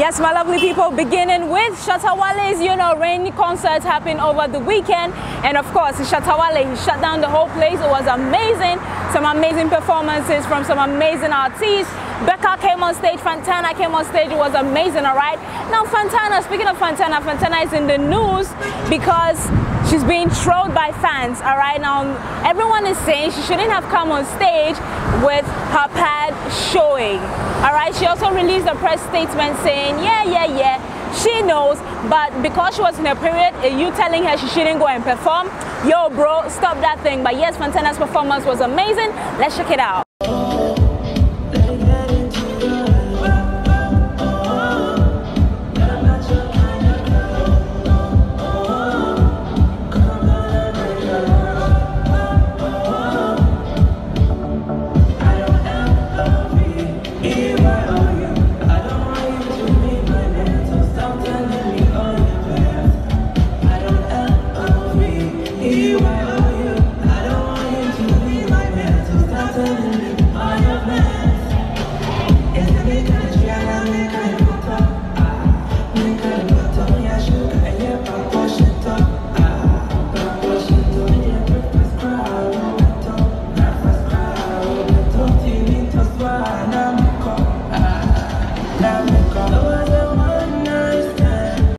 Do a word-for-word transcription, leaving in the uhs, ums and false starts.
Yes, my lovely people, beginning with Shatta Wale's, you know, rainy concert happened over the weekend. And of course, Shatta Wale, he shut down the whole place. It was amazing. Some amazing performances from some amazing artists. Becca came on stage, Fantana came on stage. It was amazing, all right? Now, Fantana, speaking of Fantana, Fantana is in the news because she's being trolled by fans, all right? Now, everyone is saying she shouldn't have come on stage with her pad showing, all right? She also released a press statement saying, yeah, yeah, yeah, she knows, but because she was in her period, are you telling her she shouldn't go and perform? Yo, bro, stop that thing. But yes, Fantana's performance was amazing. Let's check it out.